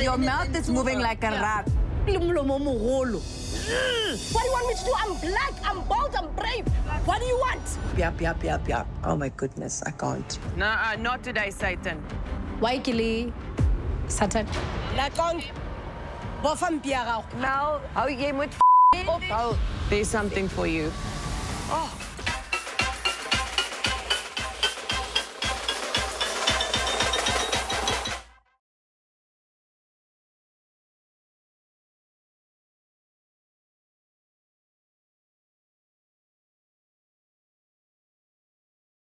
Your mouth is moving like a rat. Why do you want me to do? I'm black, I'm bold, I'm brave. What do you want? Yup. Oh my goodness, I can't. Nah, not today, Satan. Why kill Satan? I can't. Now, how you game with? There's something for you. Oh.